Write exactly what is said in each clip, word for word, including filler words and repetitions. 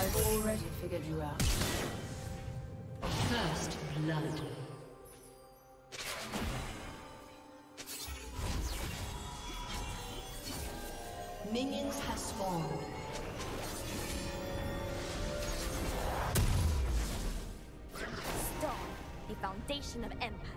I've already figured you out. First blood. Minions have spawned. Storm, the foundation of empires.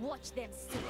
Watch them soon.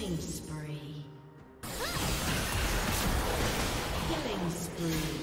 Killing spree. Killing spree.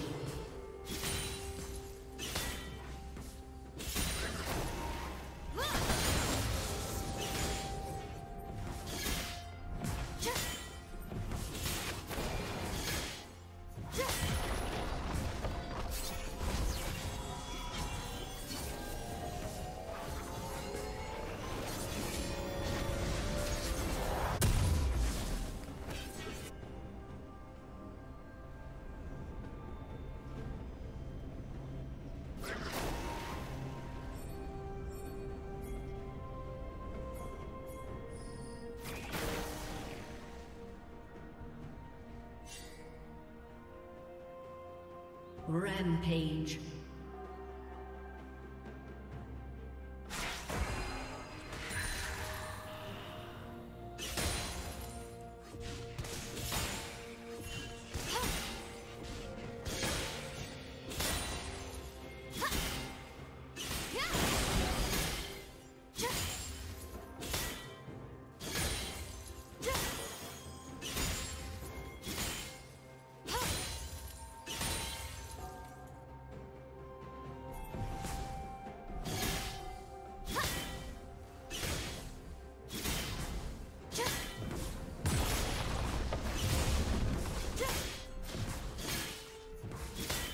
Rampage.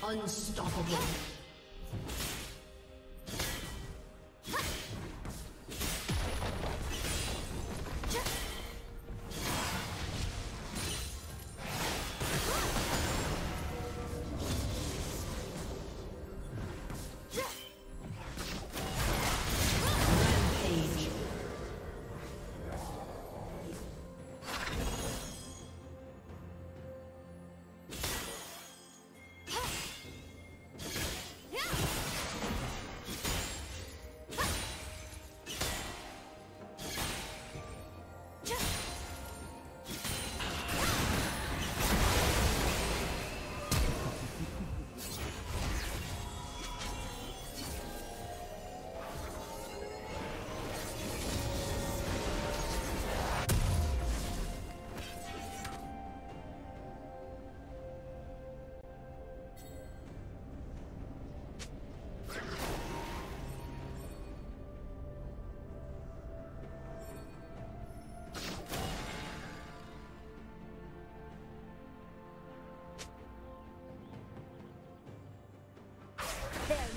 Unstoppable.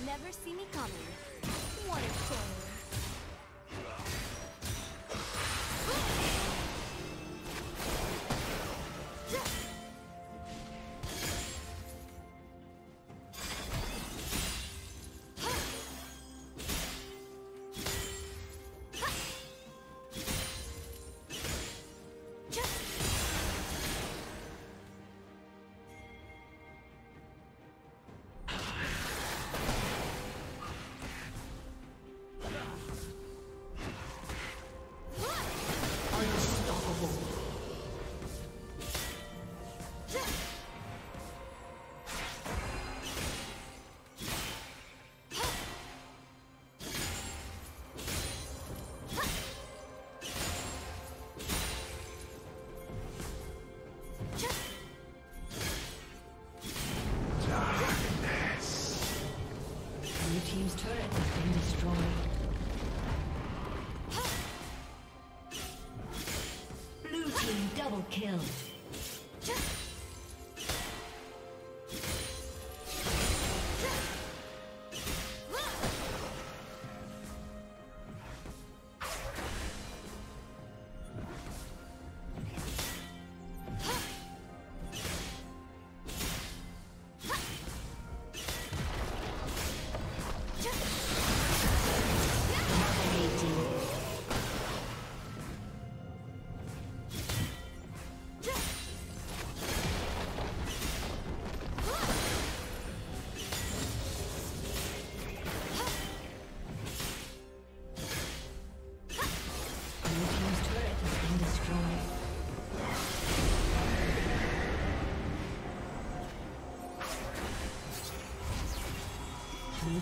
Never see me coming. What a shame. Kill. Blue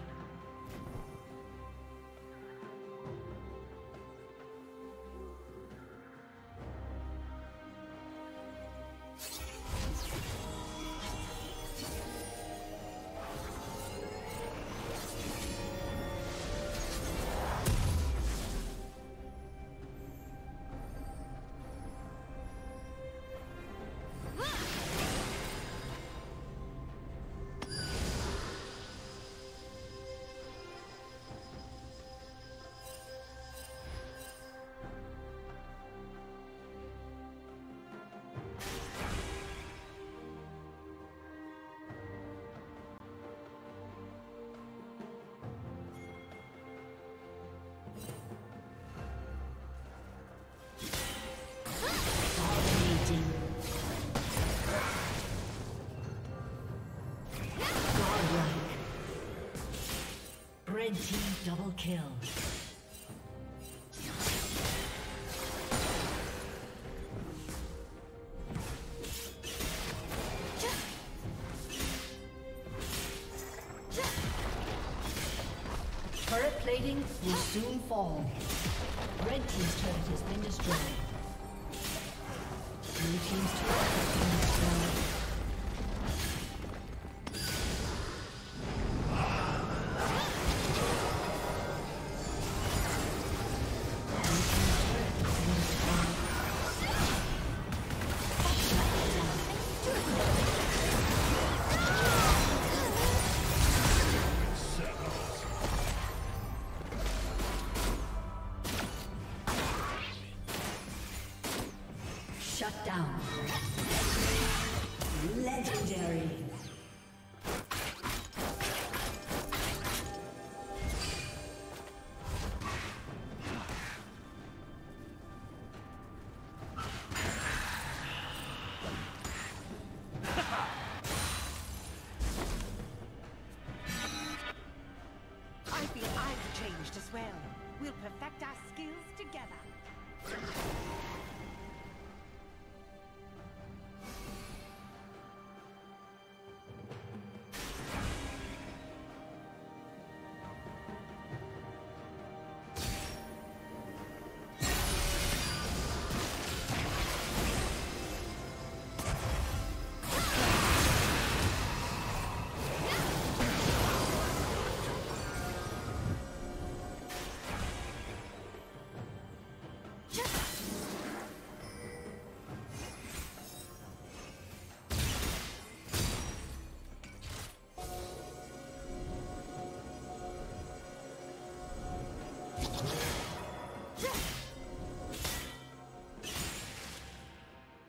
Double kill. Turret plating will soon fall. Red team's turret has been destroyed. Blue team's turret has been destroyed. Shut down. Legendary. I feel I've changed as well. We'll perfect our skills together.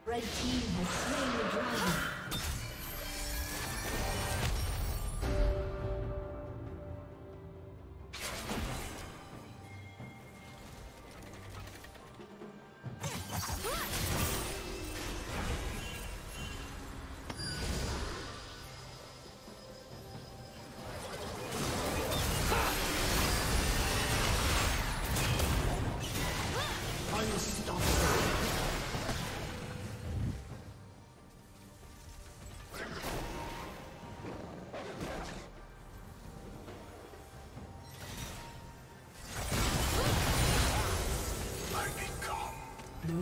Red team has slain the dragon. Blue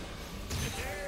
Let's go.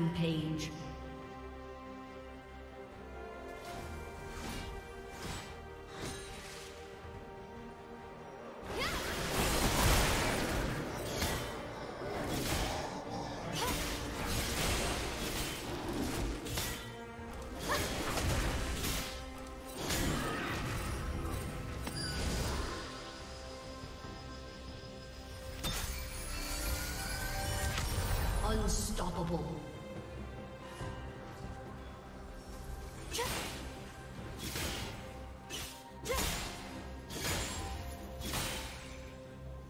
Rampage. Unstoppable.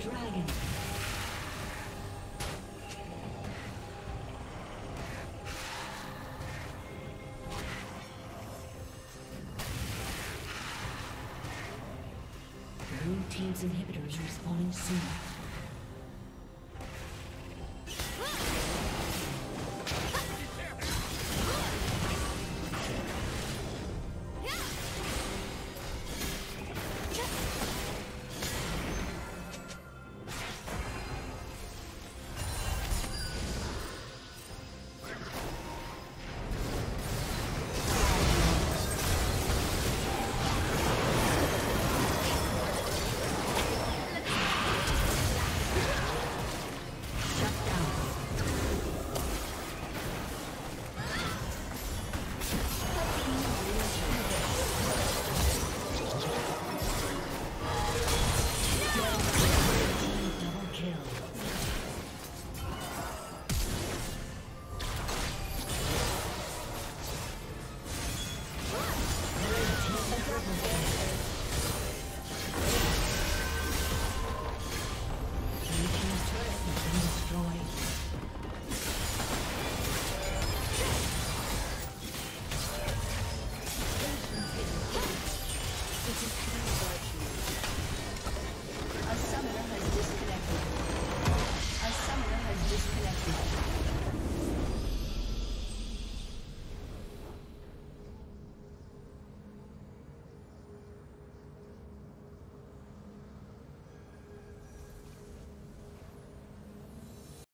Dragon. Blue team's inhibitor is respawning soon. A summoner has disconnected. A summoner has disconnected.